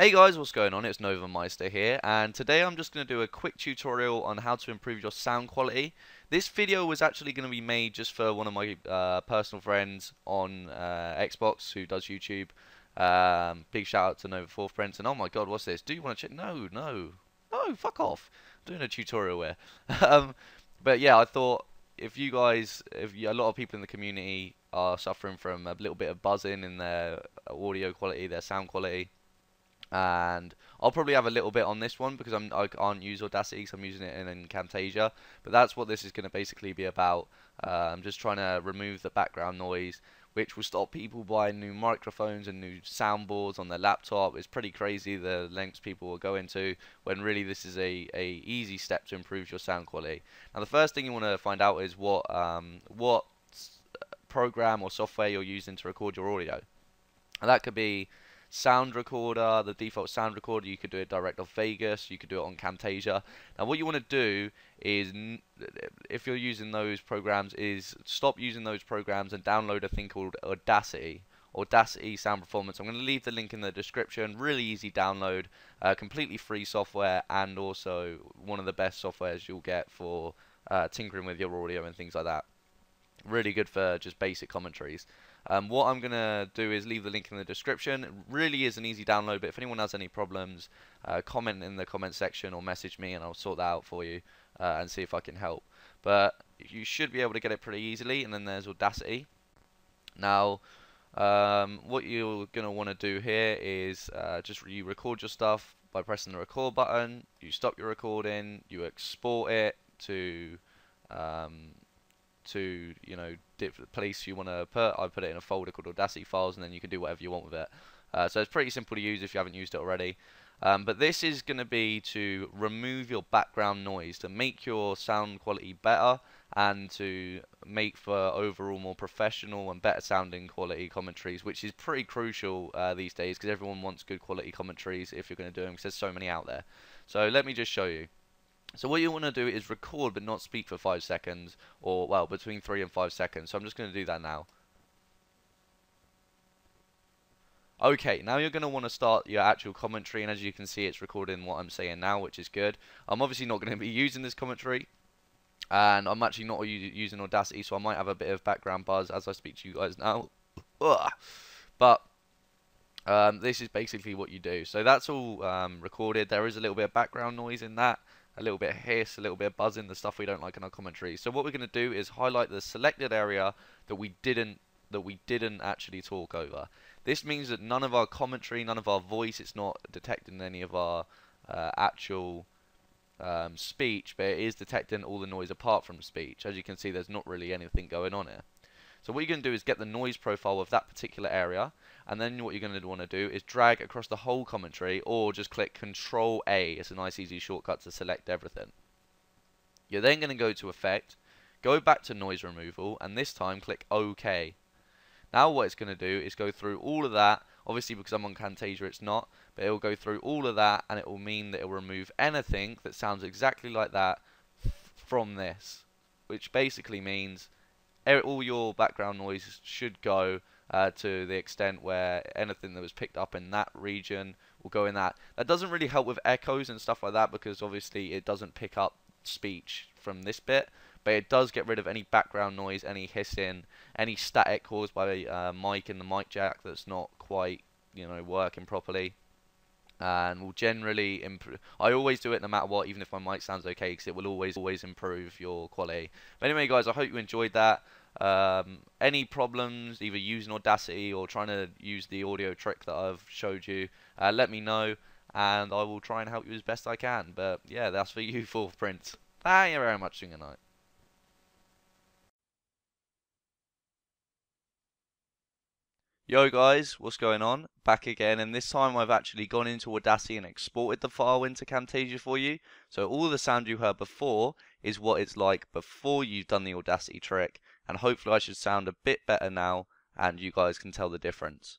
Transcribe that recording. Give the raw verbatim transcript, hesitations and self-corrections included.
Hey guys, what's going on? It's Nova Meister here, and today I'm just going to do a quick tutorial on how to improve your sound quality. This video was actually going to be made just for one of my uh, personal friends on uh, Xbox who does YouTube. Um, big shout out to Nova Fourth Prince, and oh my god, what's this? Do you want to check? No, no, no, fuck off. I'm doing a tutorial here. um, but yeah, I thought if you guys, if you, a lot of people in the community are suffering from a little bit of buzzing in their audio quality, their sound quality, and I'll probably have a little bit on this one because I'm, I can't use Audacity because I'm using it in, in Camtasia, but that's what this is going to basically be about. uh, I'm just trying to remove the background noise, which will stop people buying new microphones and new soundboards on their laptop. It's pretty crazy the lengths people will go into when really this is a, a easy step to improve your sound quality. Now the first thing you want to find out is what um, what program or software you're using to record your audio, and that could be sound recorder, the default sound recorder. You could do it direct off Vegas, you could do it on Camtasia. Now what you want to do is, if you're using those programs, is stop using those programs and download a thing called Audacity. Audacity Sound Performance. I'm going to leave the link in the description. Really easy download, uh, completely free software, and also one of the best softwares you'll get for uh, tinkering with your audio and things like that. Really good for just basic commentaries. Um, what I'm going to do is leave the link in the description. It really is an easy download, but if anyone has any problems, uh, comment in the comment section or message me and I'll sort that out for you uh, and see if I can help. But you should be able to get it pretty easily, and then there's Audacity. Now, um, what you're going to want to do here is uh, just you record your stuff by pressing the record button, you stop your recording, you export it to... Um, to you know, dip the place you want to put. I put it in a folder called Audacity Files, and then you can do whatever you want with it. Uh, so it's pretty simple to use if you haven't used it already. Um, but this is going to be to remove your background noise, to make your sound quality better, and to make for overall more professional and better sounding quality commentaries, which is pretty crucial uh, these days because everyone wants good quality commentaries if you're going to do them because there's so many out there. So let me just show you. So what you want to do is record but not speak for five seconds, or well, between three and five seconds. So I'm just going to do that now. Okay, now you're going to want to start your actual commentary, and as you can see, it's recording what I'm saying now, which is good. I'm obviously not going to be using this commentary, and I'm actually not using Audacity, so I might have a bit of background buzz as I speak to you guys now. But um, this is basically what you do. So that's all um, recorded. There is a little bit of background noise in that. A little bit of hiss, a little bit of buzzing, the stuff we don't like in our commentary. So what we're going to do is highlight the selected area that we didn't that we didn't actually talk over. This means that none of our commentary, none of our voice, it's not detecting any of our uh, actual um, speech, but it is detecting all the noise apart from speech. As you can see, there's not really anything going on here. So what you're going to do is get the noise profile of that particular area, and then what you're going to want to do is drag across the whole commentary, or just click Control A. It's a nice easy shortcut to select everything. You're then going to go to Effect, go back to Noise Removal, and this time click OK. Now what it's going to do is go through all of that. Obviously because I'm on Camtasia it's not, but it will go through all of that, and it will mean that it will remove anything that sounds exactly like that from this, which basically means all your background noise should go uh, to the extent where anything that was picked up in that region will go in that. That doesn't really help with echoes and stuff like that because obviously it doesn't pick up speech from this bit, but it does get rid of any background noise, any hissing, any static caused by a uh, mic in the mic jack that's not quite, you know, working properly. And will generally improve. I always do it no matter what, even if my mic sounds okay, because it will always, always improve your quality. But anyway, guys, I hope you enjoyed that. Um, any problems, either using Audacity or trying to use the audio trick that I've showed you, uh, let me know, and I will try and help you as best I can. But yeah, that's for you, Fourth Prince. Thank you very much, and good night. Yo guys, what's going on? Back again, and this time I've actually gone into Audacity and exported the file into Camtasia for you. So all the sound you heard before is what it's like before you've done the Audacity trick, and hopefully I should sound a bit better now and you guys can tell the difference.